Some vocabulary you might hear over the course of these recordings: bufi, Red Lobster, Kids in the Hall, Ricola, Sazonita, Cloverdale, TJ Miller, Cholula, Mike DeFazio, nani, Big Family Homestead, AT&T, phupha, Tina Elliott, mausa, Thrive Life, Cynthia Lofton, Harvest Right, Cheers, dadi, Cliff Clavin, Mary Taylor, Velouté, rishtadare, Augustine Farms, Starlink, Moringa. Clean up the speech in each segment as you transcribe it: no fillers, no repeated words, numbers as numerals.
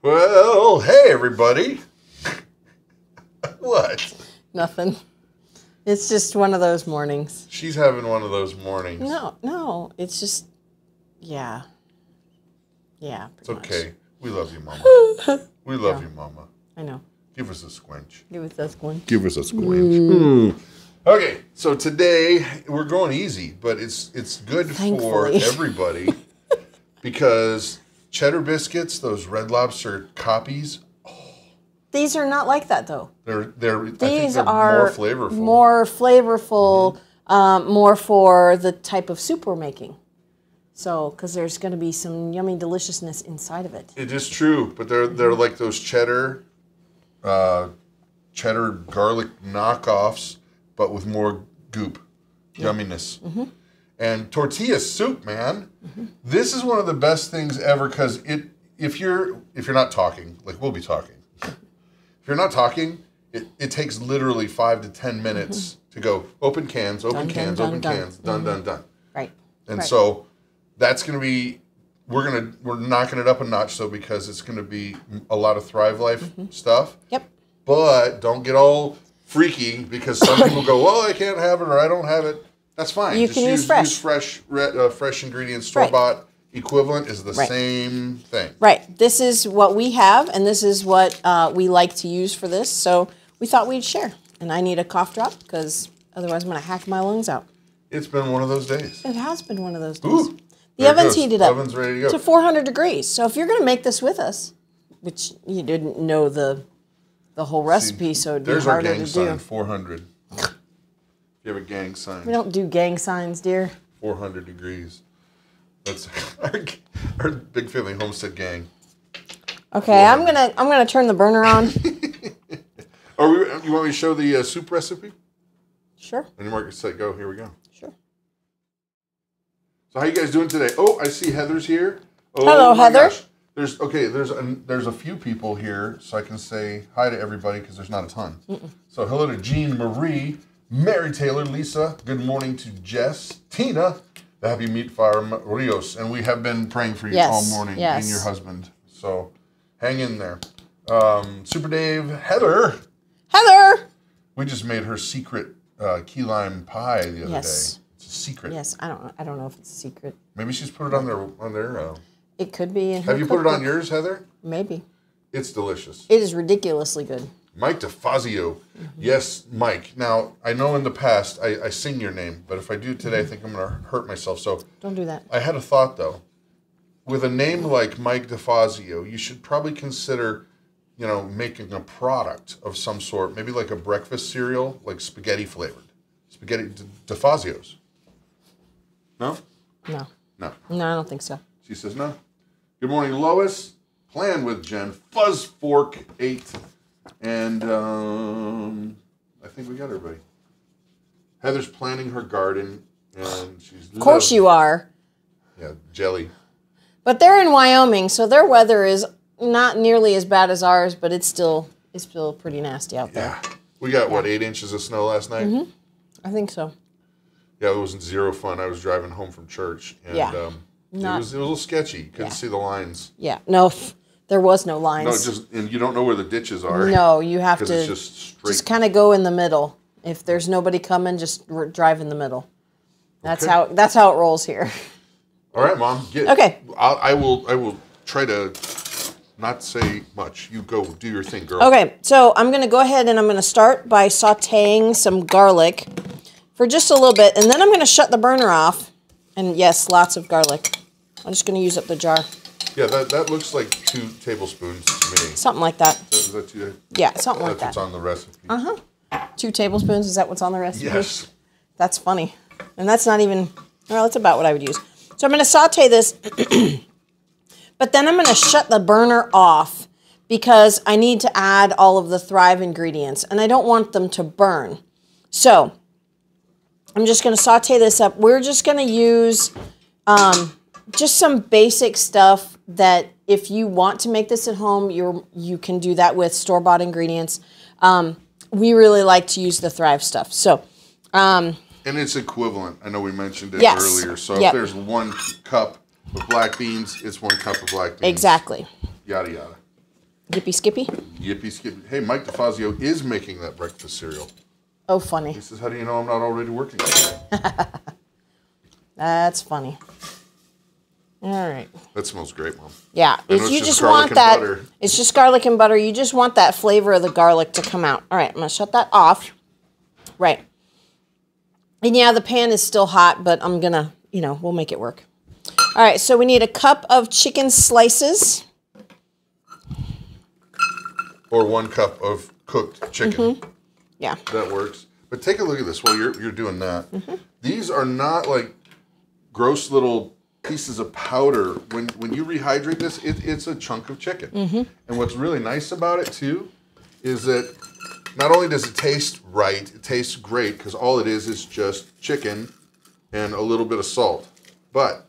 Well, hey, everybody. What? Nothing. It's just one of those mornings. She's having one of those mornings. No. It's just, yeah. Yeah. It's okay. Much. We love you, Mama. We love you, Mama. I know. Give us a squinch. Give us a squinch. Give us a squinch. Mm. Okay, so today we're going easy, but it's good Thankfully. For everybody because cheddar biscuits, those Red Lobster copies. Oh. These are not like that though. I think they're more flavorful. More flavorful, mm-hmm. More for the type of soup we're making. So, because there's going to be some yummy deliciousness inside of it. It is true, but they're like those cheddar garlic knockoffs, but with more goop, yumminess. Mm-hmm. And tortilla soup, man. Mm-hmm. This is one of the best things ever because if you're not talking, like we'll be talking. If you're not talking, it takes literally 5 to 10 minutes mm-hmm. to go open cans, open dun, cans, dun, open dun, cans, done, done, done. Right. And right. So. That's going to be, we're knocking it up a notch though because it's going to be a lot of Thrive Life mm-hmm. stuff. Yep. But don't get all freaky because some people go, well, I can't have it or I don't have it. That's fine. You just can use fresh. Use fresh ingredients, store-bought right. equivalent is the right. same thing. Right. This is what we have and this is what we like to use for this. So we thought we'd share. And I need a cough drop because otherwise I'm going to hack my lungs out. It's been one of those days. It has been one of those days. Ooh. The oven's heated up to 400 degrees. So if you're going to make this with us, which you didn't know the whole recipe, so it'd be harder to do. There's our gang sign, 400. If you have a gang sign. We don't do gang signs, dear. 400 degrees. That's our Big Family Homestead gang. Okay, I'm gonna turn the burner on. You want me to show the soup recipe? Sure. On your mark, set, go. Here we go. So how you guys doing today? Oh, I see Heather's here. Oh, hello, Heather. Gosh. There's a few people here, so I can say hi to everybody because there's not a ton. Mm-mm. So hello to Jean Marie, Mary Taylor, Lisa. Good morning to Jess, Tina, the Happy Meat Farm Rios, and we have been praying for you all morning and your husband. So hang in there. Super Dave, Heather. Heather. We just made her secret key lime pie the other day. Secret. Yes, I don't know if it's a secret. Maybe she's put it on their. It could be. In her Have you cookbook. Put it on yours, Heather? Maybe. It's delicious. It is ridiculously good. Mike DeFazio, mm-hmm. Yes, Mike. Now I know in the past I sing your name, but if I do today, mm-hmm. I think I'm going to hurt myself. So don't do that. I had a thought though, with a name like Mike DeFazio, you should probably consider, making a product of some sort, maybe like a breakfast cereal, like spaghetti flavored, spaghetti DeFazios. No? No. No. No, I don't think so. She says no. Good morning, Lois. Plan with Jen. Fuzz Fork 8. And I think we got everybody. Heather's planting her garden. And she's Of course you are. Yeah, jelly. But they're in Wyoming, so their weather is not nearly as bad as ours, but it's still pretty nasty out there. Yeah. We got, what, 8 inches of snow last night? Mm-hmm. I think so. Yeah, it was zero fun. I was driving home from church, and it was a little sketchy. Couldn't see the lines. Yeah, no, there was no lines. No, and you don't know where the ditches are. No, you have to it's just kind of go in the middle. If there's nobody coming, just drive in the middle. That's how it rolls here. All right, Mom. Okay. I will try to not say much. You go do your thing, girl. Okay, so I'm going to go ahead and I'm going to start by sautéing some garlic. For just a little bit, and then I'm going to shut the burner off. And yes, lots of garlic. I'm just going to use up the jar. Yeah, that looks like 2 tablespoons to me. Something like that. Is that two? Yeah, something like that. That's what's on the recipe. Uh-huh. 2 tablespoons, is that what's on the recipe? Yes. That's funny. And that's not even, well, that's about what I would use. So I'm going to saute this, but then I'm going to shut the burner off because I need to add all of the Thrive ingredients, and I don't want them to burn. So I'm just going to saute this up. We're just going to use just some basic stuff that if you want to make this at home, you can do that with store-bought ingredients. We really like to use the Thrive stuff. So, and it's equivalent. I know we mentioned it earlier. So if there's 1 cup of black beans, it's 1 cup of black beans. Exactly. Yada, yada. Yippee Skippy? Yippee Skippy. Hey, Mike DeFazio is making that breakfast cereal. Oh, funny. He says, how do you know I'm not already working? That's funny. All right. That smells great, Mom. Yeah. If you just want that, it's just garlic and butter. You just want that flavor of the garlic to come out. All right, I'm going to shut that off. Right. And yeah, the pan is still hot, but I'm going to, you know, we'll make it work. All right, so we need a cup of chicken slices. Or 1 cup of cooked chicken. Mm-hmm. Yeah. That works. But take a look at this while you're doing that. Mm-hmm. These are not like gross little pieces of powder. When you rehydrate this, it's a chunk of chicken. Mm-hmm. And what's really nice about it, too, is that not only does it taste right, it tastes great, because all it is just chicken and a little bit of salt. But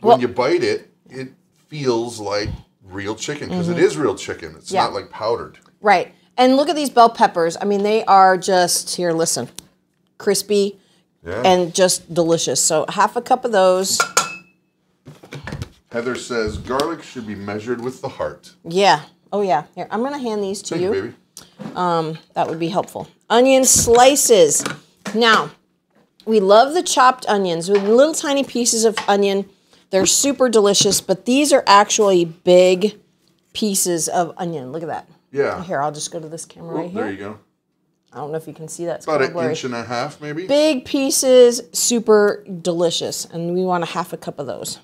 when you bite it, it feels like real chicken, because it is real chicken. It's not like powdered. Right. And look at these bell peppers. I mean, they are just, here, listen, crispy and just delicious. So 1/2 cup of those. Heather says, garlic should be measured with the heart. Yeah. Oh, yeah. Here, I'm going to hand these to you. Thank you, baby. That would be helpful. Onion slices. Now, we love the chopped onions with little tiny pieces of onion. They're super delicious, but these are actually big pieces of onion. Look at that. Yeah. Here, I'll just go to this camera right here. There you go. I don't know if you can see that. It's about an inch and a half, maybe. Big pieces, super delicious, and we want 1/2 cup of those.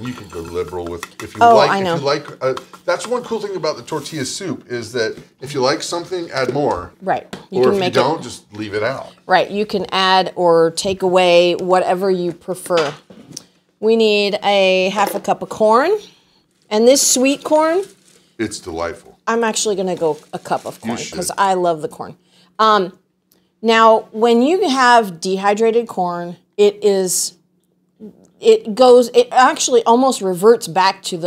You can go liberal with, if you like. I know. If you like, that's one cool thing about the tortilla soup is that if you like something, add more. Right. Or if you don't, just leave it out. Right. You can add or take away whatever you prefer. We need 1/2 cup of corn, and this sweet corn. It's delightful. I'm actually going to go 1 cup of corn because I love the corn. Now, when you have dehydrated corn, it actually almost reverts back to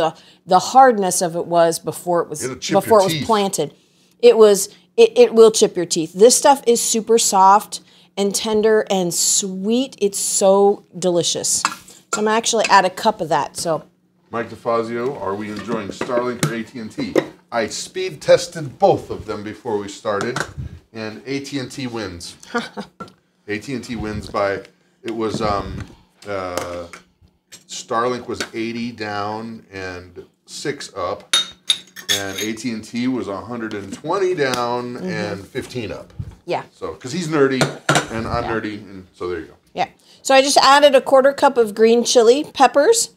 the hardness of it was before it was planted. It will chip your teeth. This stuff is super soft and tender and sweet. It's so delicious. So I'm actually at 1 cup of that. So. Mike DeFazio, are we enjoying Starlink or AT&T? I speed tested both of them before we started, and AT&T wins. AT&T wins by, it was, Starlink was 80 down and 6 up, and AT&T was 120 down and 15 up. Yeah. So, because he's nerdy, and I'm nerdy, and so there you go. Yeah. So I just added 1/4 cup of green chili peppers.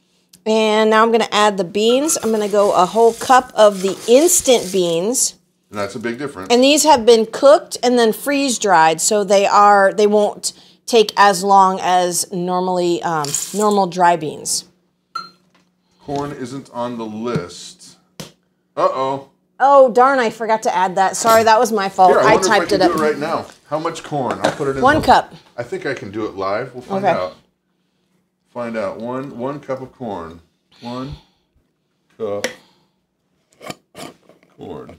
And now I'm going to add the beans. I'm going to go 1 whole cup of the instant beans. And that's a big difference. And these have been cooked and then freeze-dried, so they won't take as long as normally normal dry beans. Corn isn't on the list. Uh-oh. Oh, darn, I forgot to add that. Sorry, that was my fault. Here, I typed it up. Do it right now. How much corn? I'll put it in 1 cup. I think I can do it live. We'll find out. Find out. One cup of corn. 1 cup corn.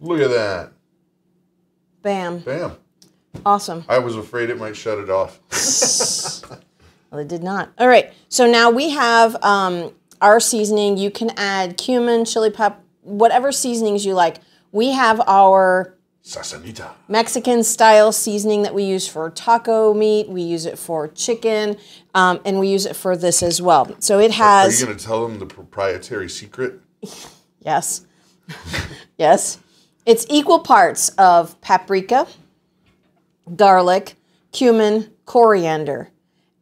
Look at that. Bam. Bam. Awesome. I was afraid it might shut it off. Well, it did not. All right. So now we have our seasoning. You can add cumin, chili pepper, whatever seasonings you like. We have our Sazonita. Mexican style seasoning that we use for taco meat, we use it for chicken, and we use it for this as well. So it has... Are you going to tell them the proprietary secret? Yes. Yes. It's equal parts of paprika, garlic, cumin, coriander,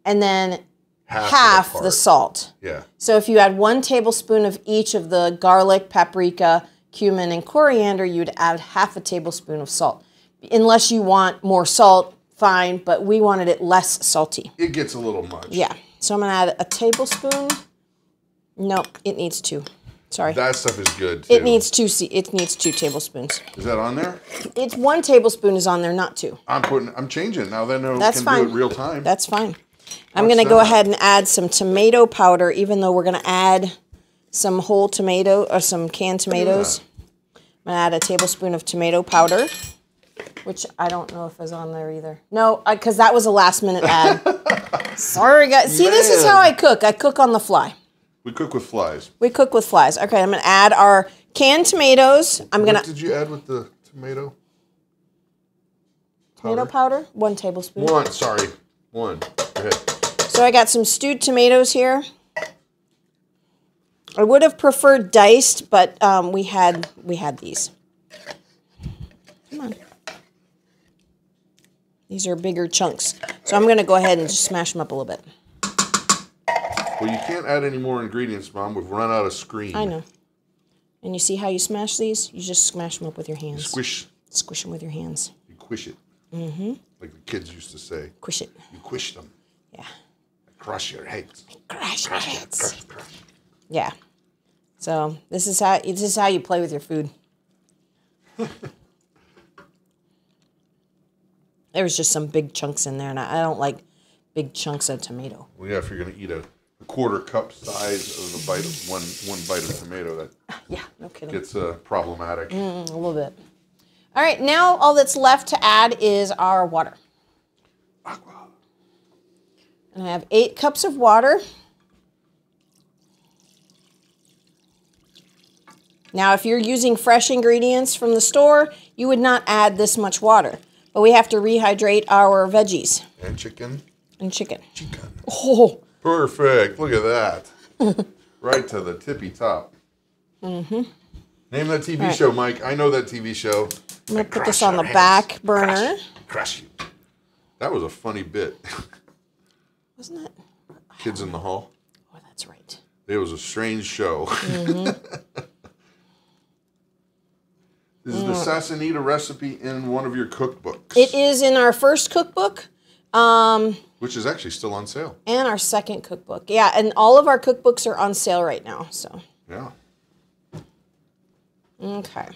and then half the salt. Yeah. So if you add 1 tablespoon of each of the garlic, paprika, cumin and coriander, you'd add 1/2 tablespoon of salt. Unless you want more salt, fine, but we wanted it less salty. It gets a little much. Yeah, so I'm gonna add 1 tablespoon. No, it needs 2. Sorry. That stuff is good too. It needs 2 tablespoons. Is that on there? It's 1 tablespoon is on there, not 2. I'm changing it now that I know I can do it real time. That's fine. I'm gonna go ahead and add some tomato powder, even though we're gonna add some whole tomato, or some canned tomatoes. Yeah. I'm going to add 1 tablespoon of tomato powder, which I don't know if is on there either. No, because that was a last minute add. Sorry, guys. See, this is how I cook. I cook on the fly. We cook with flies. We cook with flies. Okay, I'm going to add our canned tomatoes. I'm going to... What did you add with the tomato? Tomato powder? 1 tablespoon. One. Go ahead. So I got some stewed tomatoes here. I would have preferred diced, but we had these. Come on. These are bigger chunks. So I'm going to go ahead and just smash them up a little bit. Well, you can't add any more ingredients, Mom. We've run out of screen. I know. And you see how you smash these? You just smash them up with your hands. You squish. Squish them with your hands. You quish it. Mm-hmm. Like the kids used to say. Quish it. You quish them. Yeah. Crush your heads. Crush your heads. Crush. Yeah. So this is how you play with your food. There was just some big chunks in there, and I don't like big chunks of tomato. Well, yeah, if you're gonna eat a quarter cup size of a bite of one bite of tomato, that yeah, no kidding, gets problematic. A little bit. All right, now all that's left to add is our water. Aqua. And I have 8 cups of water. Now, if you're using fresh ingredients from the store, you would not add this much water. But we have to rehydrate our veggies. And chicken. And chicken. Chicken. Oh. Perfect. Look at that. Right to the tippy top. Mm-hmm. Name that TV show, Mike. I know that TV show. I'm going to put this on the back burner. Crush you. That was a funny bit. Wasn't it? Kids in the Hall. Oh, that's right. It was a strange show. Mm-hmm. Is the Sazonita recipe in one of your cookbooks? It is in our first cookbook. Which is actually still on sale. And our second cookbook. Yeah, and all of our cookbooks are on sale right now. So. Yeah. Okay.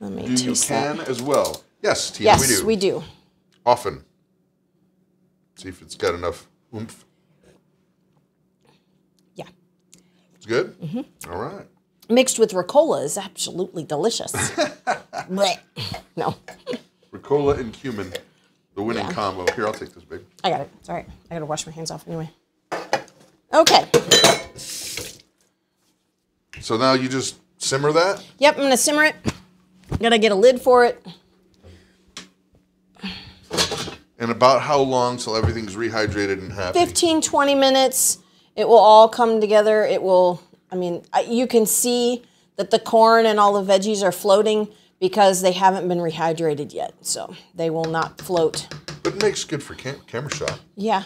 Let me taste that. Do you can as well? Yes, Tina, yes, we do. Yes, we do. Often. See if it's got enough oomph. Yeah. It's good? Mm-hmm. All right. Mixed with Ricola is absolutely delicious. No. Ricola and cumin, the winning combo. Here, I'll take this, babe. I got it. It's all right. I got to wash my hands off anyway. Okay. So now you just simmer that? Yep, I'm going to simmer it. Got to get a lid for it. And about how long till everything's rehydrated and happy? 15, 20 minutes. It will all come together. It will... I mean, you can see that the corn and all the veggies are floating because they haven't been rehydrated yet, so they will not float. But it makes good for camera shot. Yeah,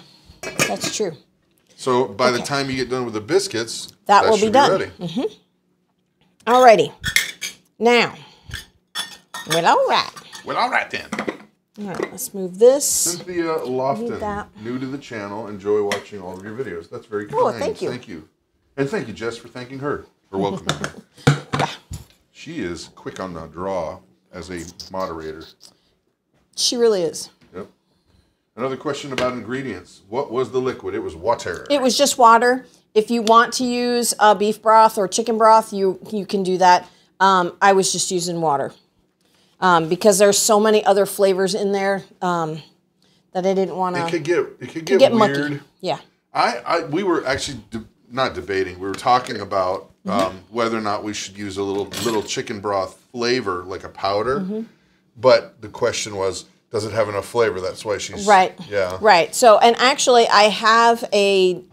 that's true. So by the time you get done with the biscuits, that will be done. Ready. Mm-hmm. All righty. Now, well, all right. Well, all right then. All right, let's move this. Cynthia Lofton, new to the channel, enjoy watching all of your videos. That's very cool. Thank you. Thank you. And thank you, Jess, for thanking her for welcoming her. Yeah. She is quick on the draw as a moderator. She really is. Yep. Another question about ingredients. What was the liquid? It was water. It was just water. If you want to use beef broth or chicken broth, you can do that. I was just using water because there's so many other flavors in there that I didn't want to. It could get weird. Mucky. Yeah. We were actually. Not debating. We were talking about whether or not we should use a little chicken broth flavor, like a powder. Mm-hmm. But the question was, does it have enough flavor? That's why she's right. Yeah. Right. So, and actually, I have a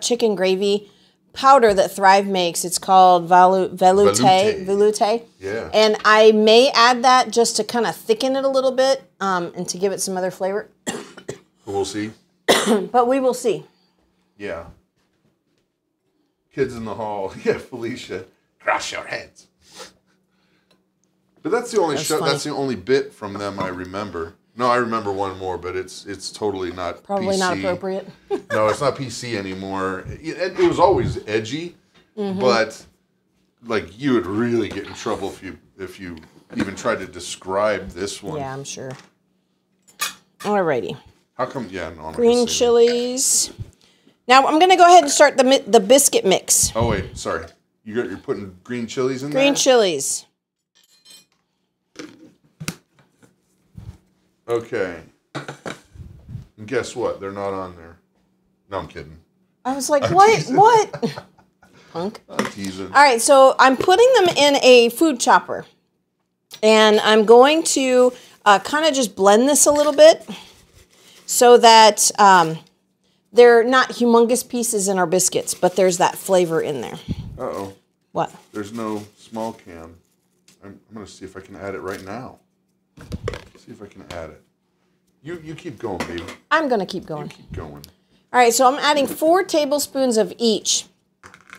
chicken gravy powder that Thrive makes. It's called Velouté. Yeah. And I may add that just to kind of thicken it a little bit and to give it some other flavor. We'll see. But we will see. Yeah. Kids in the Hall. Yeah, Felicia. Crush your heads. But that's the only show, that's the only bit from them I remember. No, I remember one more, but it's totally not probably PC. Not appropriate. No, it's not PC anymore. It was always edgy, but like you would really get in trouble if you even tried to describe this one. Yeah, I'm sure. Alrighty. How come? Yeah, no, green chilies. Now, I'm going to go ahead and start the biscuit mix. Oh, wait. Sorry. You're putting green chilies in there? Green chilies. Okay. And guess what? They're not on there. No, I'm kidding. I was like, what? Punk. I'm teasing. All right, so I'm putting them in a food chopper. And I'm going to kind of just blend this a little bit so that they're not humongous pieces in our biscuits, but there's that flavor in there. Uh-oh. What? There's no small can. I'm going to see if I can add it right now. See if I can add it. You keep going, baby. I'm going to keep going. You keep going. All right, so I'm adding 4 tablespoons of each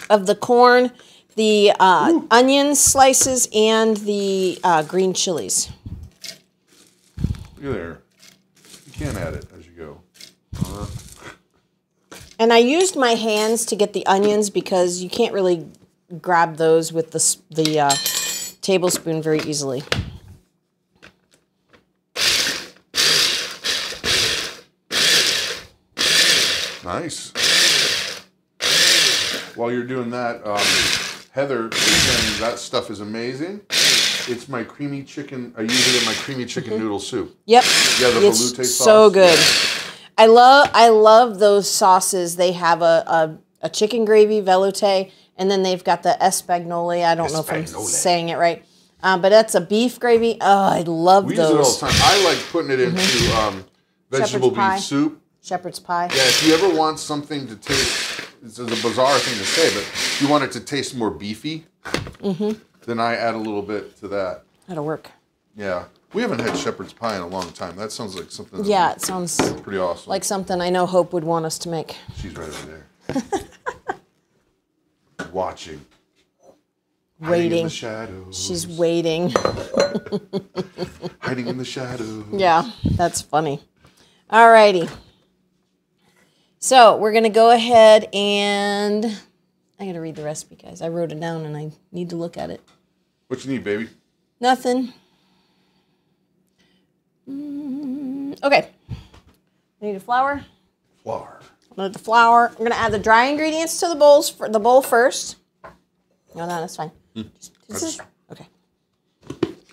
of the corn, the onion slices, and the green chilies. Look at there. You can add it as you go. And I used my hands to get the onions because you can't really grab those with the tablespoon very easily. Nice. While you're doing that, Heather is saying that stuff is amazing. It's my creamy chicken. I use it in my creamy chicken noodle soup. Yep. Yeah, the Velouté sauce. So good. I love those sauces. They have a chicken gravy Velouté, and then they've got the espagnoli. I don't know if I'm saying it right, but that's a beef gravy. Oh, I love those. We use it all the time. I like putting it into vegetable beef soup. Shepherd's pie. Yeah, if you ever want something to taste, this is a bizarre thing to say, but if you want it to taste more beefy, then I add a little bit to that. That'll work. Yeah. We haven't had shepherd's pie in a long time. That sounds like something. Yeah, it sounds pretty awesome. Like something I know Hope would want us to make. She's right over there. Watching. Waiting. Hiding in the shadows. She's waiting. Hiding in the shadows. Yeah, that's funny. All righty. So we're going to go ahead and I got to read the recipe, guys. I wrote it down and I need to look at it. What you need, baby? Nothing. Okay. I need a flour. Flour. I'm going to add the flour. I'm going to add the dry ingredients to the bowls for the bowl first. No, that's fine. That's okay.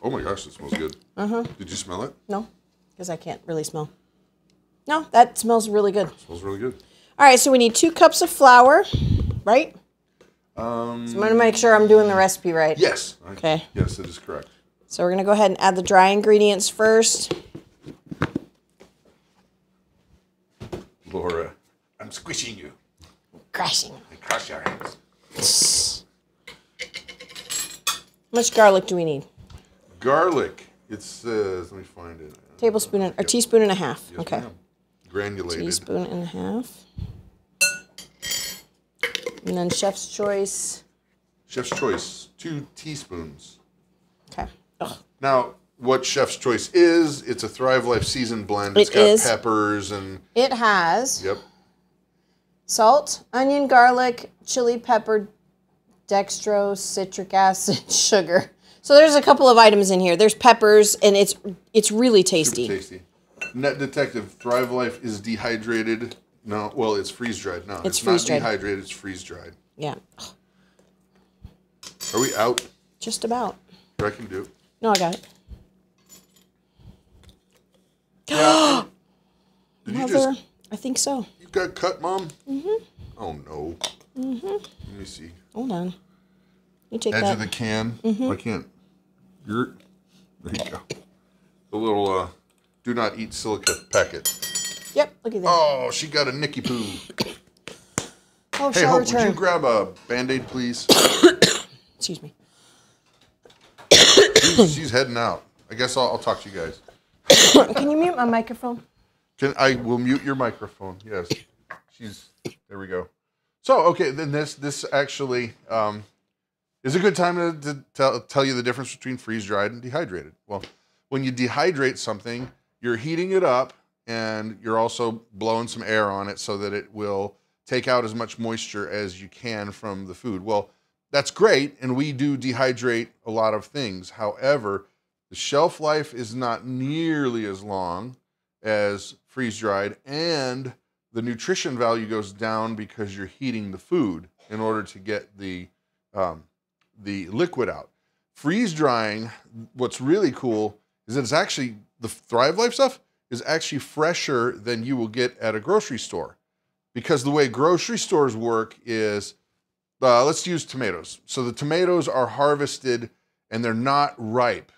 Oh my gosh, it smells good. Did you smell it? No, because I can't really smell. No, that smells really good. It smells really good. All right, so we need 2 cups of flour, right? So I'm going to make sure I'm doing the recipe right. Yes. Okay. Yes, it is correct. So we're going to go ahead and add the dry ingredients first. Laura, I'm squishing you. I'm crashing. I crush your hands. How much garlic do we need? Garlic. It says, let me find it. Tablespoon or teaspoon and a half. Yes, okay. Granulated. Teaspoon and a half. And then chef's choice. Chef's choice, 2 teaspoons. Okay. Ugh. Now, what chef's choice is, it's a Thrive Life seasoned blend. It's got peppers and... It has. Yep. Salt, onion, garlic, chili pepper, dextrose, citric acid, sugar. So there's a couple of items in here. There's peppers, and it's really tasty. Super tasty. Net Detective, Thrive Life is dehydrated. No, well, it's freeze-dried. No, it's not dehydrated, it's freeze-dried. Yeah. Are we out? Just about. I can do. No, I got it. Yeah. Did Mother, you just... I think so. You got cut, Mom? Mm-hmm. Oh, no. Mm-hmm. Let me see. Hold on. You take that. Edge of the can. Mm-hmm. I can't. There you go. The little... do not eat silica packet. Yep, look at that. Oh, she got a nicky poo. Oh, hey, Hope, would you grab a Band-Aid, please? Excuse me. She's heading out. I guess I'll talk to you guys. Can you mute my microphone? I will mute your microphone, yes. There we go. So, okay, then this actually is a good time to tell you the difference between freeze-dried and dehydrated. Well, when you dehydrate something, you're heating it up and you're also blowing some air on it so that it will take out as much moisture as you can from the food. Well, that's great, and we do dehydrate a lot of things. However, the shelf life is not nearly as long as freeze-dried, and the nutrition value goes down because you're heating the food in order to get the liquid out. Freeze-drying, what's really cool is that it's actually, the Thrive Life stuff is actually fresher than you will get at a grocery store because the way grocery stores work is, let's use tomatoes. So the tomatoes are harvested and they're not ripe.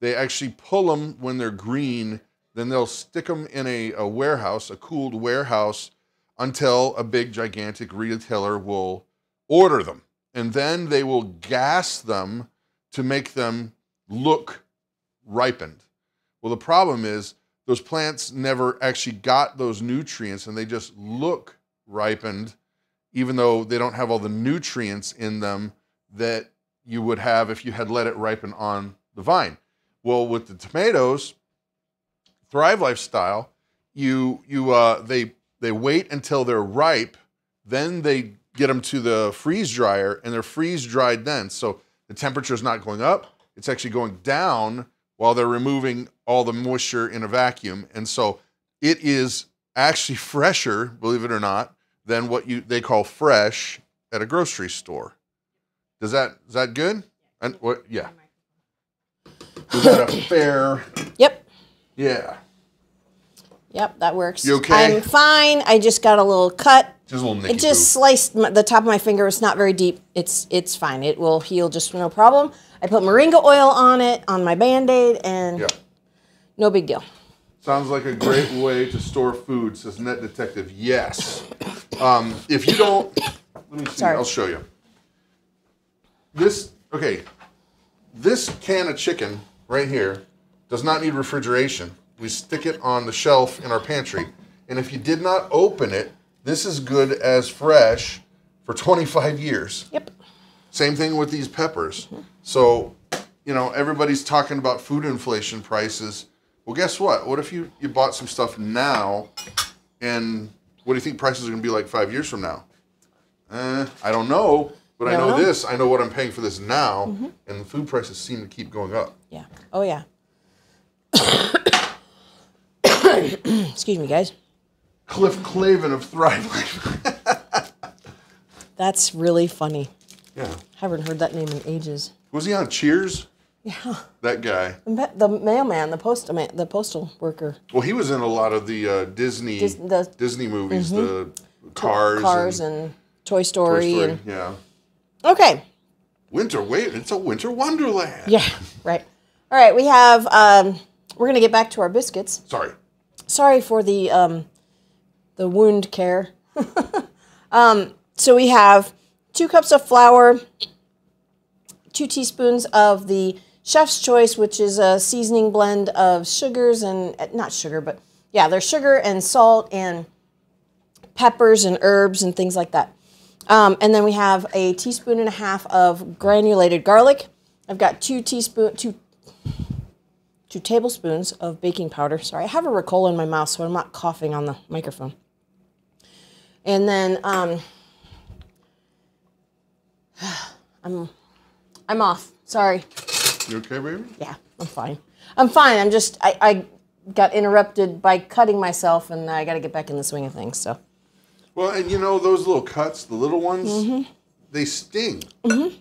They actually pull them when they're green, then they'll stick them in a warehouse, a cooled warehouse, until a big, gigantic retailer will order them. And then they will gas them to make them look ripened. Well, the problem is those plants never actually got those nutrients and they just look ripened, even though they don't have all the nutrients in them that you would have if you had let it ripen on the vine. Well, with the tomatoes, Thrive Lifestyle, they wait until they're ripe, then they get them to the freeze dryer and they're freeze dried then. So the temperature is not going up, it's actually going down while they're removing all the moisture in a vacuum. And so it is actually fresher, believe it or not, than what they call fresh at a grocery store. Is that good? And what? Yeah. Is that a fair? Yep. Yeah. Yep, that works. You okay? I'm fine. I just got a little cut. Just a little nicky-poo. It just sliced the top of my finger. It's not very deep. It's fine. It will heal just no problem. I put moringa oil on it, on my Band-Aid, and yep. No big deal. Sounds like a great way to store food, says Net Detective. Yes. If you don't, let me see. Sorry. I'll show you. This can of chicken right here does not need refrigeration. We stick it on the shelf in our pantry. And if you did not open it, this is good as fresh for 25 years. Yep. Same thing with these peppers. Mm-hmm. So, you know, everybody's talking about food inflation prices. Well, guess what? What if you bought some stuff now, and what do you think prices are going to be like 5 years from now? I don't know, but I know this. I know what I'm paying for this now, mm-hmm. and the food prices seem to keep going up. Yeah. Oh, yeah. Excuse me, guys. Cliff Clavin of Thrive Life. That's really funny. Yeah. Haven't heard that name in ages. Was he on Cheers? Yeah. That guy. The mailman, the postal worker. Well, he was in a lot of the Disney movies, mm-hmm. the Cars and Toy Story. And... yeah. Okay. It's a winter wonderland. Yeah, right. All right, we have, we're going to get back to our biscuits. Sorry for the wound care. So we have 2 cups of flour, 2 teaspoons of the Chef's Choice, which is a seasoning blend of sugars and, not sugar, but yeah, there's sugar and salt and peppers and herbs and things like that. And then we have a 1.5 teaspoons of granulated garlic. I've got 2 tablespoons of baking powder. Sorry, I have a Ricola in my mouth, so I'm not coughing on the microphone. And then I'm off. Sorry. You okay, baby? Yeah, I'm fine. I'm fine. I'm just I got interrupted by cutting myself, and I got to get back in the swing of things. So. Well, and you know those little cuts, the little ones, mm-hmm. they sting. Mm-hmm.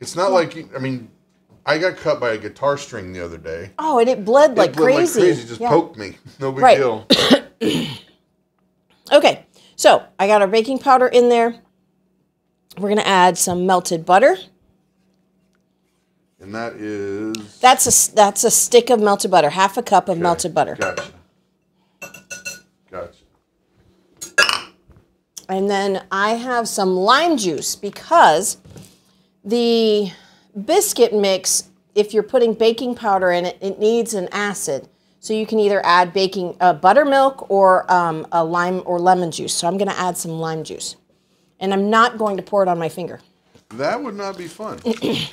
It's not like I got cut by a guitar string the other day. Oh, and it bled like crazy. It bled like crazy. Just poked me. No big deal. Okay, so I got our baking powder in there. We're going to add some melted butter. And that is... That's a stick of melted butter, half a cup of melted butter. Gotcha. And then I have some lime juice because the... biscuit mix, if you're putting baking powder in it, it needs an acid. So you can either add baking buttermilk or a lime or lemon juice. So I'm going to add some lime juice. And I'm not going to pour it on my finger. That would not be fun.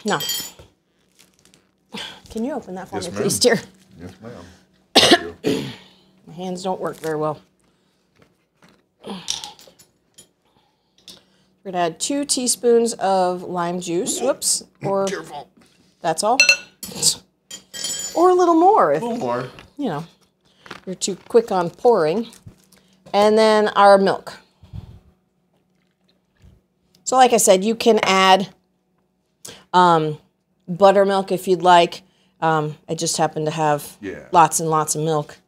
No. Can you open that for me, please, dear? Yes, ma'am. My hands don't work very well. We're going to add 2 teaspoons of lime juice. Whoops. Or careful. That's all. Or a little more. A little more. You know, you're too quick on pouring. And then our milk. So like I said, you can add buttermilk if you'd like. I just happen to have lots and lots of milk.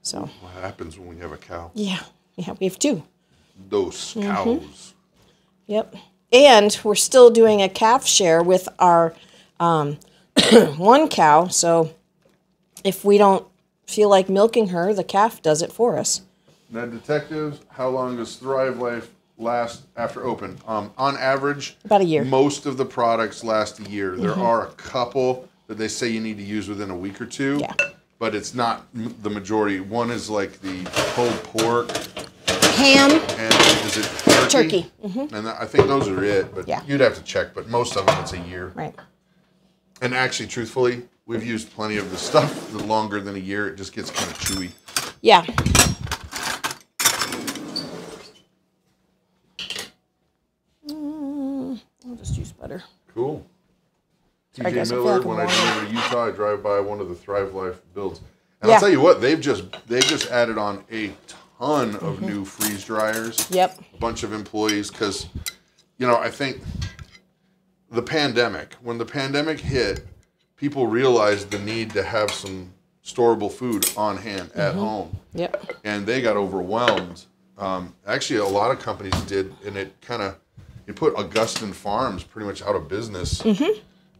So. What happens when we have a cow? Yeah, we have 2. those cows. Yep. And we're still doing a calf share with our one cow. So if we don't feel like milking her, the calf does it for us. Now, detectives, how long does Thrive Life last after open? On average, about a year. Most of the products last a year. There are a couple that they say you need to use within a week or two, but it's not the majority. One is like the whole pork, ham, and is it turkey? And I think those are it, but you'd have to check. But most of them, it's a year. Right. And actually, truthfully, we've used plenty of the stuff. The longer than a year, it just gets kind of chewy. Yeah. I'll just use butter. Cool. TJ Miller, when I go to Utah, I drive by one of the Thrive Life builds. And I'll tell you what, they've just added on a ton of new freeze dryers. Yep. A bunch of employees, because, you know, I think the pandemic, when the pandemic hit, people realized the need to have some storable food on hand at home. Yep. And they got overwhelmed. Actually, a lot of companies did, and it kind of, it put Augustine Farms pretty much out of business.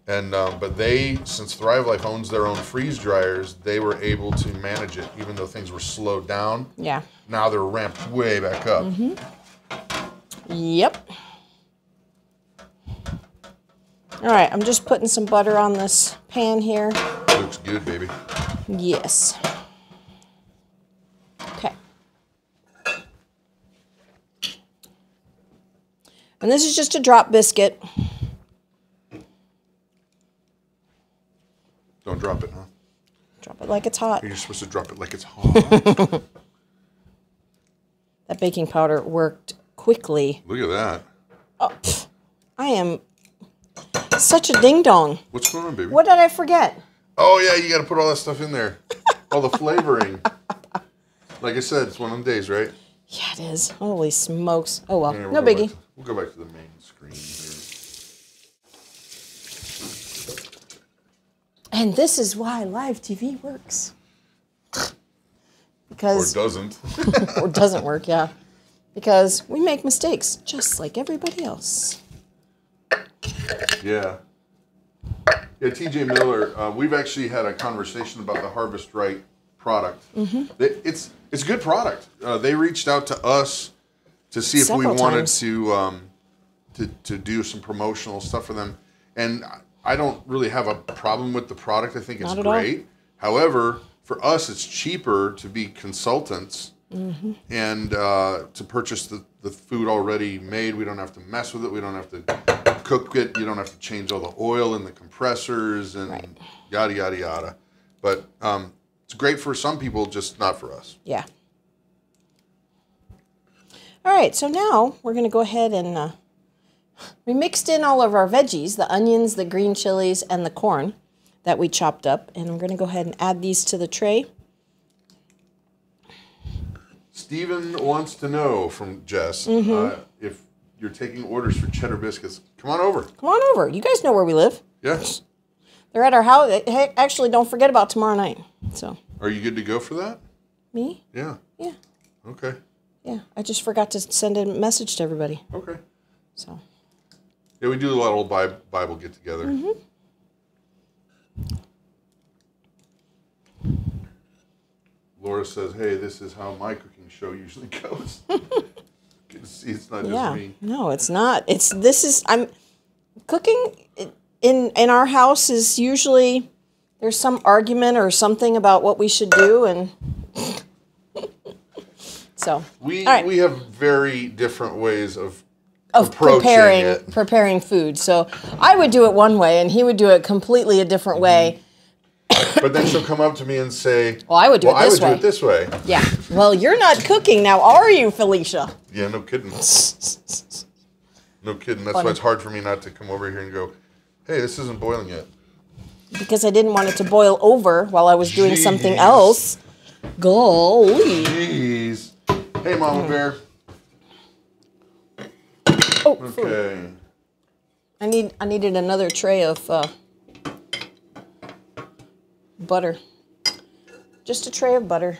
And but they, since Thrive Life owns their own freeze dryers, they were able to manage it, even though things were slowed down. Yeah. Now they're ramped way back up. Yep. All right, I'm just putting some butter on this pan here. Looks good, baby. Yes. Okay. And this is just a drop biscuit. Don't drop it, huh? Drop it like it's hot. You're supposed to drop it like it's hot. That baking powder worked quickly. Look at that. Oh, I am such a ding-dong. What's going on, baby? What did I forget? Oh, yeah, you got to put all that stuff in there. All the flavoring. Like I said, it's one of them days, right? Yeah, it is. Holy smokes. Oh, well, yeah, no biggie. We'll go back to the main screen here. And this is why live TV works. Because or doesn't. Or doesn't work, yeah. Because we make mistakes just like everybody else. Yeah. Yeah, TJ Miller, we've actually had a conversation about the Harvest Right product. It's a good product. They reached out to us to see if we wanted to do some promotional stuff for them. And I don't really have a problem with the product. I think it's great. However, for us, it's cheaper to be consultants and to purchase the food already made. We don't have to mess with it. We don't have to cook it. You don't have to change all the oil and the compressors and yada, yada, yada. But it's great for some people, just not for us. Yeah. All right, so now we're going to go ahead and... we mixed in all of our veggies, the onions, the green chilies, and the corn that we chopped up. And I'm going to go ahead and add these to the tray. Steven wants to know from Jess if you're taking orders for cheddar biscuits. Come on over. Come on over. You guys know where we live. Yes. They're at our house. Hey, actually, don't forget about tomorrow night. So. Are you good to go for that? Me? Yeah. Yeah. Okay. Yeah. I just forgot to send a message to everybody. Okay. So. Yeah, we do a lot of old Bible get-together. Laura says, hey, this is how my cooking show usually goes. It's not just me. No, it's not. It's cooking in our house is usually there's some argument or something about what we should do, and so we have very different ways of preparing food. So I would do it one way, and he would do it completely a different way. But then she'll come up to me and say, well, I would do it this way. Yeah. Well, you're not cooking now, are you, Felicia? Yeah, no kidding. No kidding. That's why it's hard for me not to come over here and go, hey, this isn't boiling yet. Because I didn't want it to boil over while I was doing something else. Golly. Jeez. Hey, Mama Bear. Oh, okay. Food. I needed another tray of butter. Just a tray of butter.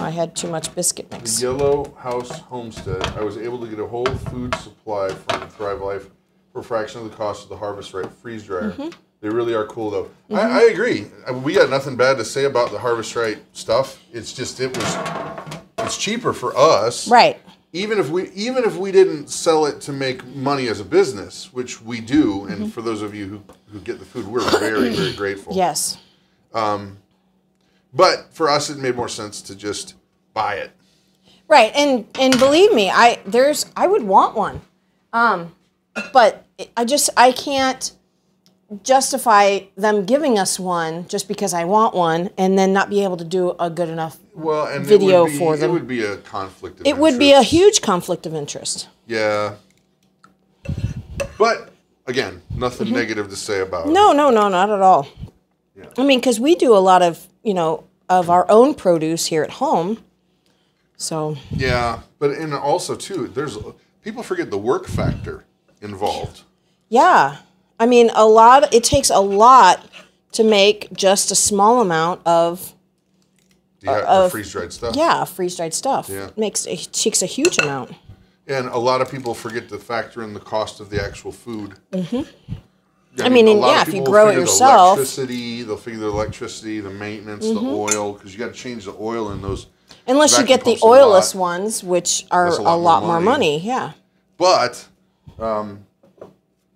I had too much biscuit mix. The Yellow House Homestead, I was able to get a whole food supply from Thrive Life for a fraction of the cost of the Harvest Right freeze dryer. Mm-hmm. They really are cool, though. Mm-hmm. I agree. We got nothing bad to say about the Harvest Right stuff. It's just it's cheaper for us, right? Even if we didn't sell it to make money as a business, which we do, and mm-hmm. for those of you who get the food, we're very, very grateful. Yes. But for us, it made more sense to just buy it. Right, and believe me, I would want one, but I can't justify them giving us one just because I want one, and then not be able to do a good enough video for them. It would be a conflict of interest. It would be a huge conflict of interest. Yeah, but again, nothing mm-hmm. negative to say about it. No, not at all. Yeah. I mean, because we do a lot of our own produce here at home, so yeah. But and also too, people forget the work factor involved. Yeah. I mean, it takes a lot to make just a small amount of, freeze-dried stuff. Yeah, freeze-dried stuff. Yeah. It takes a huge amount. And a lot of people forget to factor in the cost of the actual food. Mm-hmm. I mean, if you grow it yourself. They'll figure the electricity, the maintenance, mm-hmm. the oil, because you got to change the oil in those. Unless you get the oilless ones, which are a lot more money. Yeah. But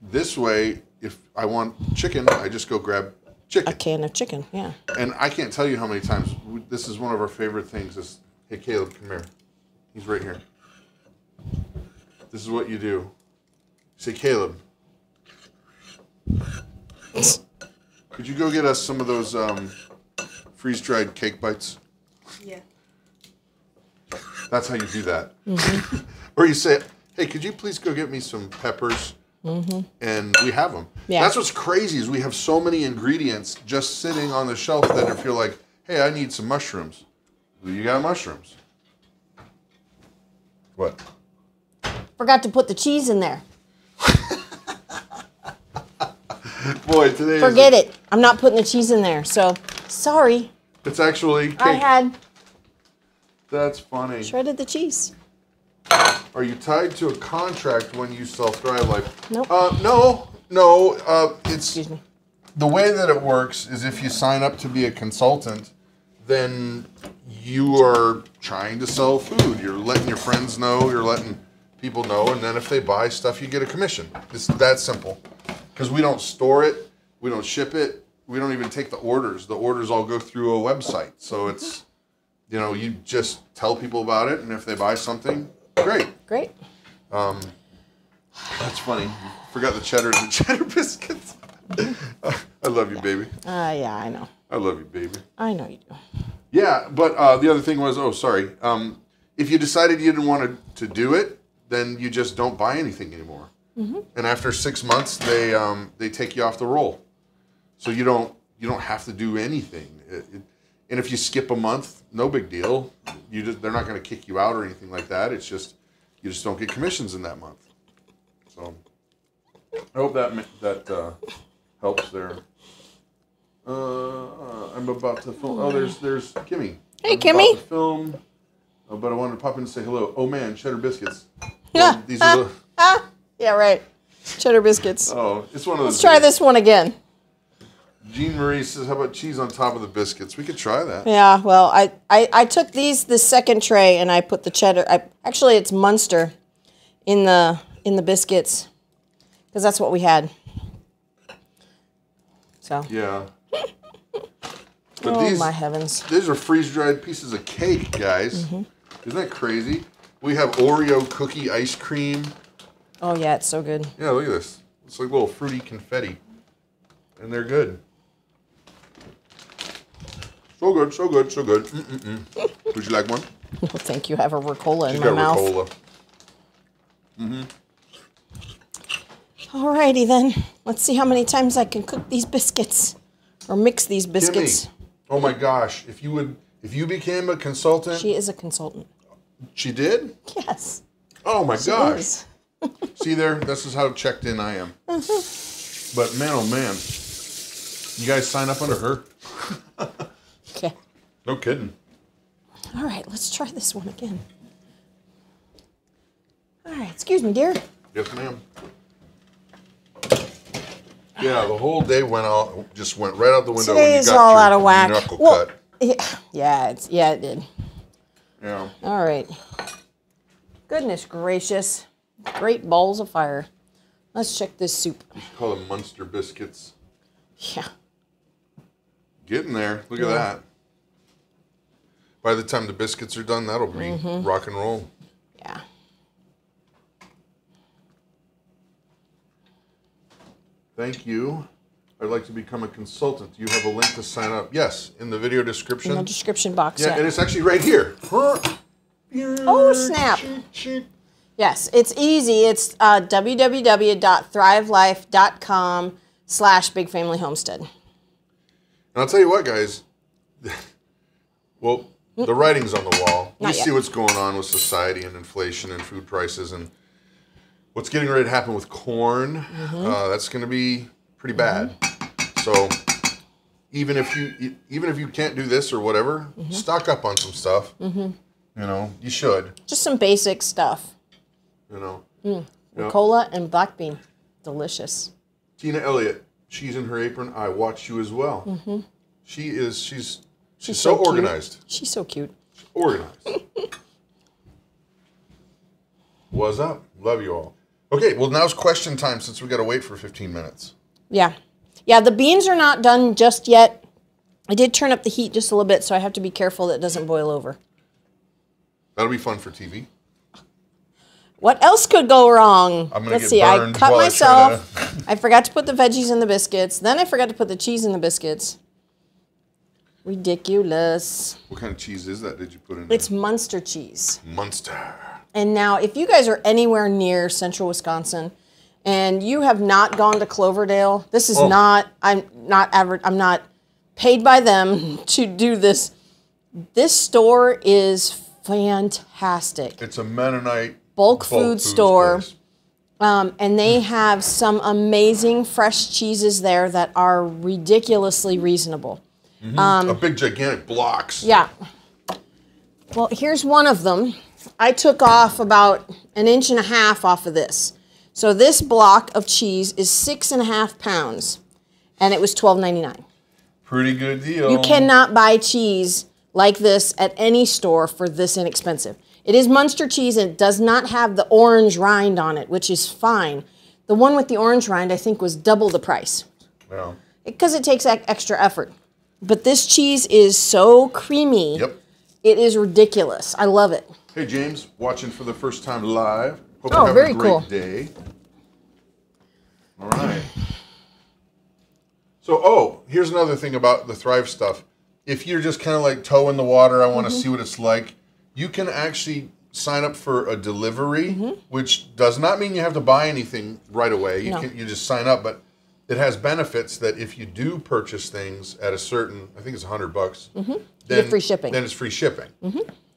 this way, if I want chicken, I just go grab chicken. A can of chicken, yeah. And I can't tell you how many times, this is one of our favorite things is, hey Caleb, come here. He's right here. This is what you do. You say, Caleb, could you go get us some of those freeze-dried cake bites? Yeah. That's how you do that. Mm-hmm. Or you say, hey, could you please go get me some peppers? Mm-hmm. And we have them. Yeah. That's what's crazy is we have so many ingredients just sitting on the shelf that if you're like, hey, I need some mushrooms. You got mushrooms. What? Forgot to put the cheese in there. Boy, today Forget it. I'm not putting the cheese in there, so sorry. It's actually cake. That's funny. Shredded the cheese. Are you tied to a contract when you sell Thrive Life? Nope. No. Excuse me. The way that it works is if you sign up to be a consultant, then you are trying to sell food. You're letting your friends know. You're letting people know. And then if they buy stuff, you get a commission. It's that simple. Because we don't store it. We don't ship it. We don't even take the orders. The orders all go through a website. So it's, you just tell people about it. And if they buy something... Great. That's funny. Forgot the cheddar biscuits. I love you, baby. Yeah, I know. I love you, baby. I know you do. Yeah, but the other thing was, if you decided you didn't want to do it, then you just don't buy anything anymore. Mm-hmm. And after 6 months, they take you off the roll, so you don't have to do anything. And if you skip a month, no big deal. They're not going to kick you out or anything like that. It's just you just don't get commissions in that month. So I hope that helps there. I'm about to film. Oh, there's Kimmy. Hey, Kimmy. About to film, but I wanted to pop in and say hello. Oh man, cheddar biscuits. Yeah. These are the... Yeah, right. Cheddar biscuits. Oh, it's one of those. Let's try this one again. Jean Marie says, how about cheese on top of the biscuits? We could try that. Yeah, well, I took the second tray, and I put the cheddar. Actually, it's Munster in the biscuits, because that's what we had. So. Yeah. Oh, my heavens. These are freeze-dried pieces of cake, guys. Mm-hmm. Isn't that crazy? We have Oreo cookie ice cream. Oh, yeah, it's so good. Yeah, look at this. It's like little fruity confetti, and they're good. So good, so good, so good. Mm-mm-mm. Would you like one? No, thank you. I have a Ricola in my mouth. Mm-hmm. All righty then. Let's see how many times I can cook these biscuits or mix these biscuits. Kimmy. Oh my gosh! If you became a consultant, she is a consultant. She did? Yes. Oh my gosh! See there? This is how checked in I am. Mm-hmm. But man, oh man, you guys sign up under her. Okay. No kidding. All right, let's try this one again. All right, excuse me, dear. Yes, ma'am. Yeah, the whole day went out, just went right out the window. Today's when you got all out of whack. Knuckle well, cut. Yeah, it did. Yeah. All right. Goodness gracious. Great balls of fire. Let's check this soup. You should call them Munster biscuits. Yeah. Getting there. Look at that. By the time the biscuits are done, that'll be rock and roll. Yeah. Thank you. I'd like to become a consultant. Do you have a link to sign up? Yes, in the video description. In the description box. Yeah, and it's actually right here. Oh, snap. Yes, it's easy. It's www.thrivelife.com/bigfamilyhomestead. And I'll tell you what, guys. Well, the writing's on the wall. We see what's going on with society and inflation and food prices and what's getting ready to happen with corn. That's going to be pretty bad. So even if you can't do this or whatever, stock up on some stuff. You know, you should. Just some basic stuff. You know. Ricola and black bean. Delicious. Tina Elliott, she's in her apron. I watch you as well. She's so organized. Cute. She's so cute. She's organized. What's up? Love you all. Okay, well, now's question time since we got to wait for 15 minutes. Yeah. Yeah, the beans are not done just yet. I did turn up the heat just a little bit, so I have to be careful that it doesn't boil over. That'll be fun for TV. What else could go wrong? Let's see, I cut myself. I forgot to put the veggies in the biscuits. Then I forgot to put the cheese in the biscuits. Ridiculous. What kind of cheese is that did you put in there? It's Munster cheese. Munster. And now, if you guys are anywhere near central Wisconsin and you have not gone to Cloverdale, this is not, I'm not paid by them to do this. This store is fantastic. It's a Mennonite bulk food store. And they have some amazing fresh cheeses there that are ridiculously reasonable. A big, gigantic blocks. Yeah. Well, here's one of them. I took off about 1.5 inches off of this. So this block of cheese is 6.5 pounds, and it was $12.99. Pretty good deal. You cannot buy cheese like this at any store for this inexpensive. It is Munster cheese, and it does not have the orange rind on it, which is fine. The one with the orange rind, I think, was double the price. Yeah. Because it takes extra effort. But this cheese is so creamy. Yep. It is ridiculous. I love it. Hey, James, watching for the first time live. Hope you have a great day. All right. So, here's another thing about the Thrive stuff. If you're just kind of like toe in the water, I want to see what it's like, you can actually sign up for a delivery, which does not mean you have to buy anything right away. You just sign up, but it has benefits that if you do purchase things at a certain, I think it's $100, then you get free shipping. Then it's free shipping.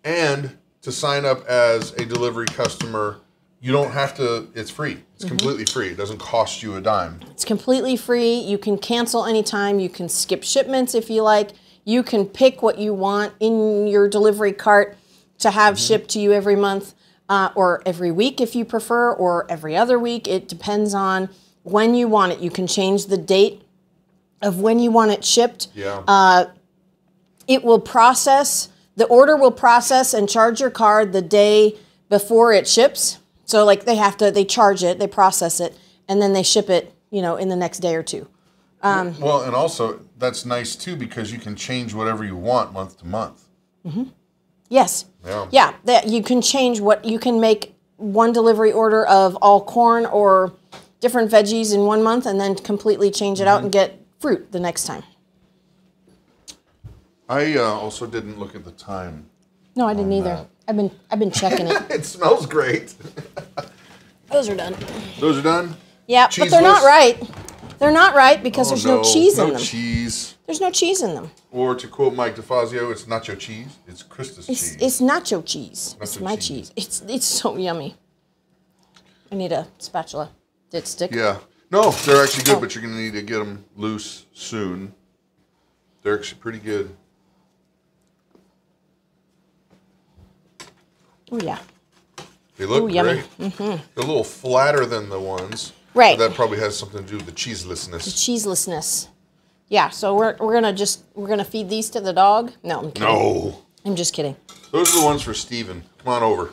And to sign up as a delivery customer, you don't have to, it's free. It's completely free. It doesn't cost you a dime. It's completely free. You can cancel anytime. You can skip shipments if you like. You can pick what you want in your delivery cart to have shipped to you every month or every week if you prefer, or every other week. It depends on when you want it. You can change the date of when you want it shipped. Yeah. It will process, the order will process and charge your card the day before it ships. So like they have to, they charge it, they process it, and then they ship it, you know, in the next day or two. Well, and also that's nice too because you can change whatever you want month to month. Yes. Yeah. Yeah. That you can change what you can make one delivery order of all corn or different veggies in 1 month, and then completely change it out and get fruit the next time. I also didn't look at the time. No, I didn't either. That. I've been checking it. It smells great. Those are done. Those are done. Yeah, cheese but they're not right. They're not right because there's no cheese in them. No cheese. There's no cheese in them. Or to quote Mike DeFazio, it's nacho cheese. It's Krista's cheese. It's nacho cheese. Nacho it's my cheese. It's so yummy. I need a spatula. Did it stick? Yeah. No, they're actually good, but you're going to need to get them loose soon. They're actually pretty good. Oh, yeah. They look great. Mm-hmm. They're a little flatter than the ones. Right. That probably has something to do with the cheeselessness. The cheeselessness. Yeah, so we're gonna feed these to the dog. No, I'm kidding. No. I'm just kidding. Those are the ones for Steven. Come on over.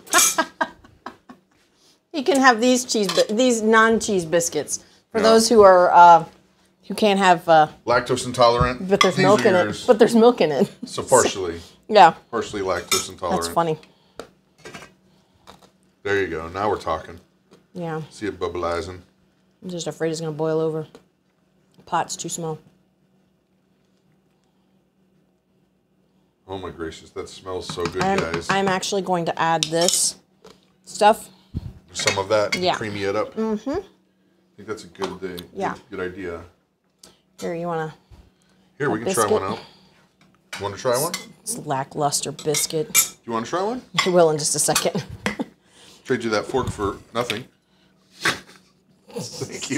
He can have these non-cheese biscuits for those who are who can't have lactose intolerant. But there's milk in it. But there's milk in it. So partially. Yeah. Partially lactose intolerant. That's funny. There you go. Now we're talking. Yeah. See it bubbleizing. I'm just afraid it's gonna boil over. The pot's too small. Oh my gracious, that smells so good, guys. I'm actually going to add this stuff. Some of that, creamy it up. Mm-hmm. I think that's a good, good idea. Here, you wanna? Here, we can try one out. You wanna try one? It's lackluster biscuit. Do you wanna try one? I will in just a second. Trade you that fork for nothing. Thank you.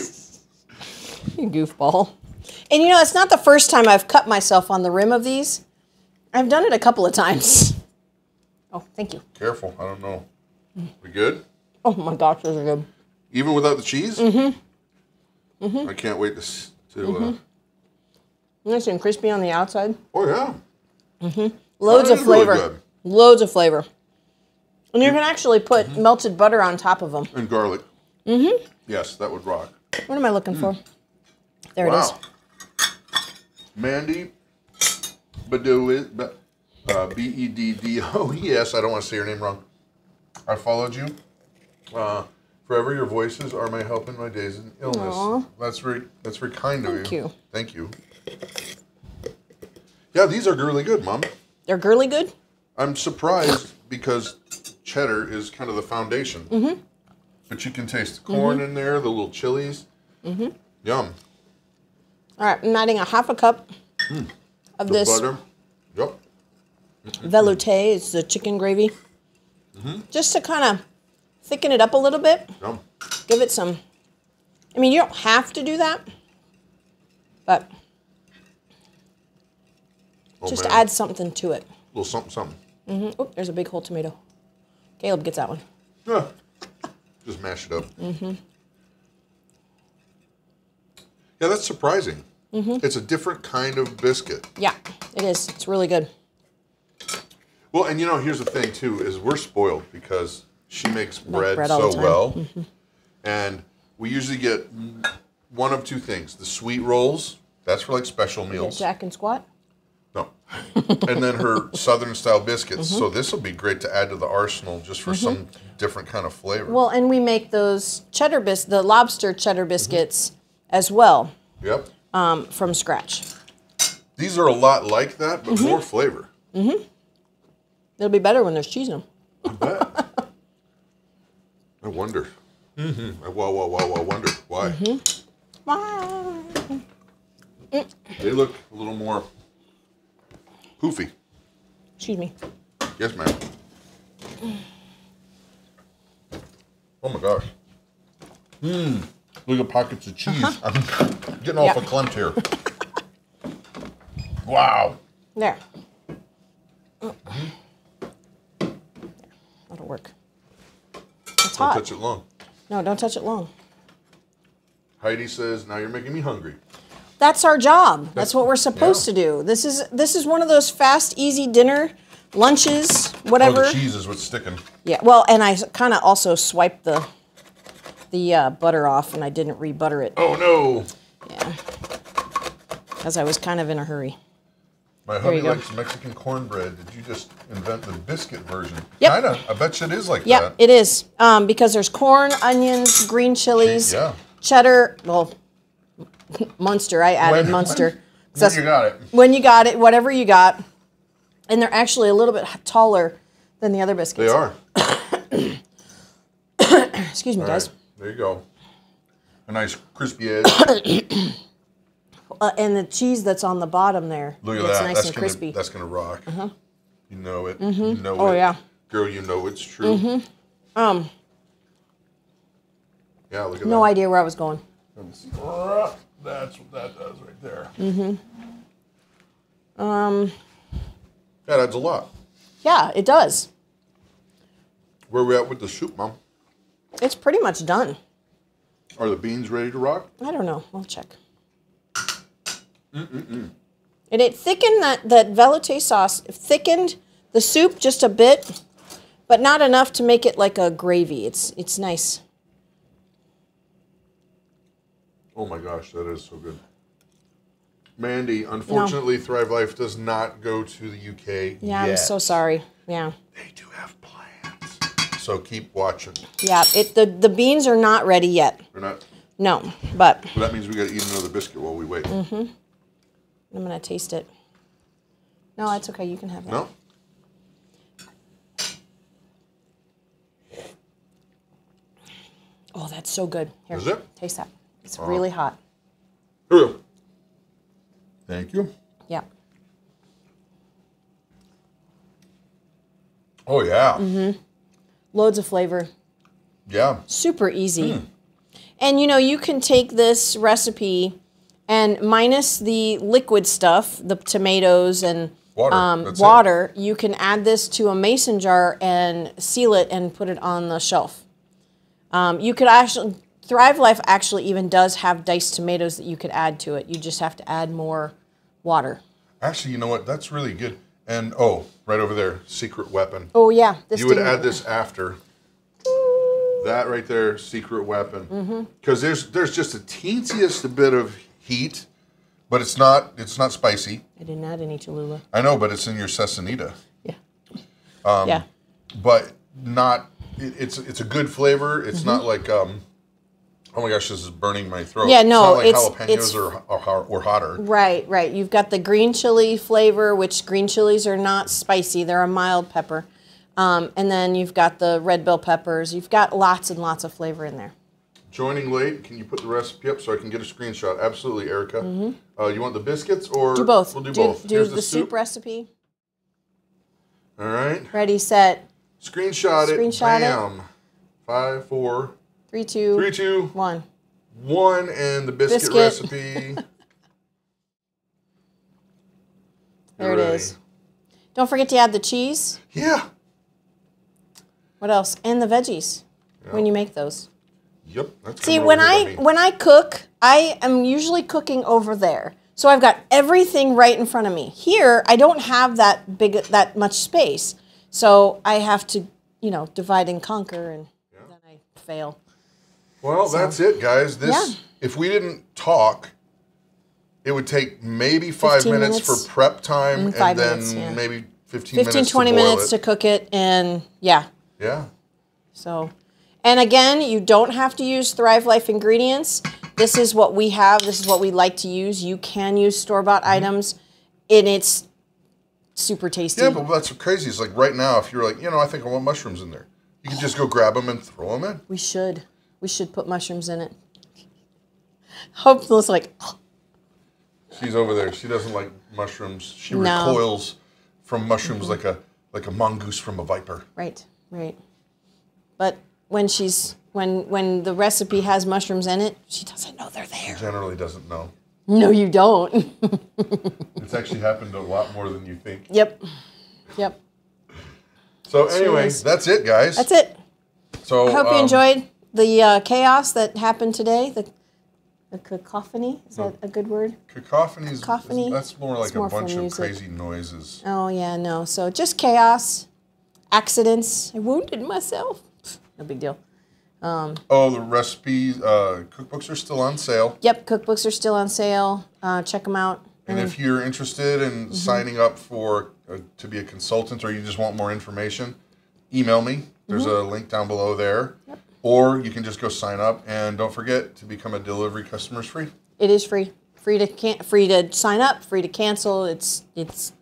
You goofball. And you know, it's not the first time I've cut myself on the rim of these. I've done it a couple of times. Oh, thank you. Careful. I don't know. We good? Oh, my gosh, those are good. Even without the cheese? Mm-hmm. Mm-hmm. I can't wait to nice and crispy on the outside. Oh, yeah. Mm-hmm. Loads of flavor. Really good. Loads of flavor. And you can actually put melted butter on top of them. And garlic. Mm-hmm. Yes, that would rock. What am I looking for? There it is. Mandy. B-E-D-D-O-E-S. I don't want to say your name wrong. I followed you. Forever your voices are my help in my days and illness. Aww. That's very kind of you. Thank you. Thank you. Yeah, these are really good, Mom. They're really good? I'm surprised because cheddar is kind of the foundation. Mm-hmm. But you can taste the corn in there, the little chilies. Mm-hmm. Yum. All right, I'm adding a half a cup. Mm. Of this butter. Yep. Velouté, it's the chicken gravy. Mm-hmm. Just to kind of thicken it up a little bit. Yep. Give it some, I mean, you don't have to do that, but just add something to it. A little something, something. Mm-hmm. Oh, there's a big whole tomato. Caleb gets that one. Yeah. Just mash it up. Mm-hmm. Yeah, that's surprising. Mm-hmm. It's a different kind of biscuit. Yeah, it is. It's really good. Well, and you know, here's the thing too, is we're spoiled because she makes bread so well. Mm-hmm. And we usually get one of two things. The sweet rolls, that's for like special meals. Jack and Squat? No. And then her Southern style biscuits. Mm-hmm. So this will be great to add to the arsenal just for some different kind of flavor. Well, and we make those cheddar biscuits, the lobster cheddar biscuits as well. Yep. From scratch. These are a lot like that, but more flavor. Mm-hmm. It'll be better when there's cheese in them. I bet. I wonder. Mm-hmm. I wonder why. Mm-hmm. Why? Mm. They look a little more poofy. Excuse me. Yes, ma'am. Oh my gosh. Mmm. Look at pockets of cheese. I'm getting off a clump here. Wow. There. That'll work. It's hot. Don't touch it long. No, don't touch it long. Heidi says, now you're making me hungry. That's our job. That's what we're supposed to do. This is one of those fast, easy dinner, lunches, whatever. Oh, the cheese is what's sticking. Yeah, well, and I kind of also swiped the butter off, and I didn't re-butter it. Oh no! Yeah, because I was kind of in a hurry. My hubby likes Mexican cornbread. Did you just invent the biscuit version? Yep. Kinda. I bet you it is like that. Yeah, it is. Because there's corn, onions, green chilies, cheddar. Well, Munster. I added Munster. When you got it. When you got it, whatever you got, and they're actually a little bit taller than the other biscuits. They are. Excuse me, guys. Right. There you go. A nice crispy edge. And the cheese that's on the bottom there. Look at that. That's nice and crispy. That's going to rock. Uh-huh. You know it. Mm-hmm. You know it. Oh, yeah. Girl, you know it's true. Mm-hmm. Yeah, look at that. No idea where I was going. That's what that does right there. Mm-hmm. That adds a lot. Yeah, it does. Where are we at with the soup, Mom? It's pretty much done. Are the beans ready to rock? I don't know. I'll check. And it thickened that velouté sauce, thickened the soup just a bit, but not enough to make it like a gravy. It's nice. Oh my gosh, that is so good. Mandy, unfortunately, no. Thrive Life does not go to the UK yet. I'm so sorry. Yeah. They do have plans. So keep watching. Yeah, the beans are not ready yet. They're not? No, but. Well, that means we got to eat another biscuit while we wait. Mm-hmm. I'm going to taste it. No, that's okay. You can have that. No? Oh, that's so good. Here, is it? Taste that. It's really hot. Here we go. Thank you. Yeah. Oh, yeah. Mm-hmm. Loads of flavor. Yeah. Super easy. Mm. And, you know, you can take this recipe and minus the liquid stuff, the tomatoes and water, you can add this to a mason jar and seal it and put it on the shelf. You could actually... Thrive Life actually even does have diced tomatoes that you could add to it. You just have to add more water. Actually, you know what? That's really good. And, oh, right over there, secret weapon. Oh, yeah. You would add this after. That right there, secret weapon. Mm-hmm. Because there's just a teensiest bit of heat, but it's not spicy. I didn't add any Cholula. I know, but it's in your Sazonita. Yeah. Yeah. But not, it's a good flavor. It's not like... oh my gosh, this is burning my throat. Yeah, no, it's not like jalapenos or hotter. Right, right. You've got the green chili flavor, which green chilies are not spicy. They're a mild pepper. And then you've got the red bell peppers. You've got lots and lots of flavor in there. Joining late, can you put the recipe up so I can get a screenshot? Absolutely, Erica. You want the biscuits or? Do both. We'll do both. Here's the soup recipe. All right. Ready, set. Screenshot it. Screenshot it. Bam. 5, 4. 3, 2, 1. One and the biscuit. Recipe. There it is. Don't forget to add the cheese. Yeah. What else? And the veggies when you make those. Yep. That's See, when I cook, I am usually cooking over there, so I've got everything right in front of me. Here, I don't have that much space, so I have to, you know, divide and conquer, and then I fail. Well, that's it, guys. If we didn't talk, it would take maybe 5 minutes for prep time, and then maybe 15, 20 minutes to cook it, and yeah. So, and again, you don't have to use Thrive Life ingredients. This is what we have. This is what we like to use. You can use store-bought items, and it's super tasty. Yeah, but that's crazy. It's like right now, if you're like, you know, I think I want mushrooms in there, you can just go grab them and throw them in. We should. We should put mushrooms in it. Hope looks like. Oh. She's over there. She doesn't like mushrooms. She recoils from mushrooms like a mongoose from a viper. Right, right. But when the recipe has mushrooms in it, she doesn't know they're there. She generally doesn't know. No, you don't. It's actually happened a lot more than you think. Yep. Yep. So anyway, that's it, guys. That's it. So I hope you enjoyed the chaos that happened today, the cacophony, is that a good word? Cacophony, that's more like a bunch of crazy noises. Oh yeah, no, so just chaos, accidents, I wounded myself, no big deal. Oh, the recipe, cookbooks are still on sale. Yep, cookbooks are still on sale, check them out. And if you're interested in signing up for to be a consultant, or you just want more information, email me, there's a link down below there. Yep. Or you can just go sign up, and don't forget to become a delivery customer. It's free. It is free. Free to sign up, free to cancel. It's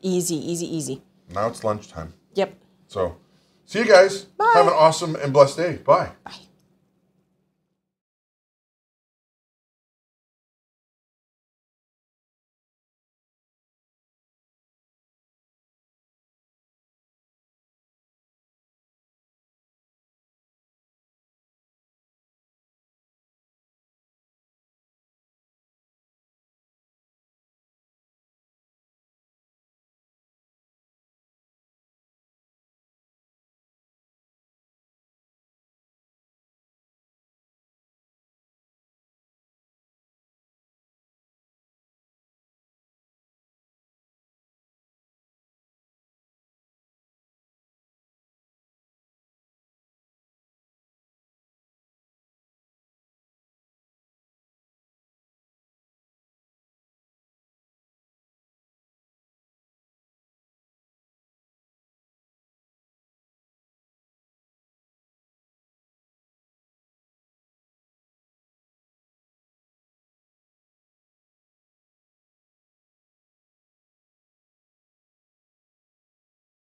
easy, easy, easy. Now it's lunchtime. Yep. So, see you guys. Bye. Have an awesome and blessed day. Bye. Bye.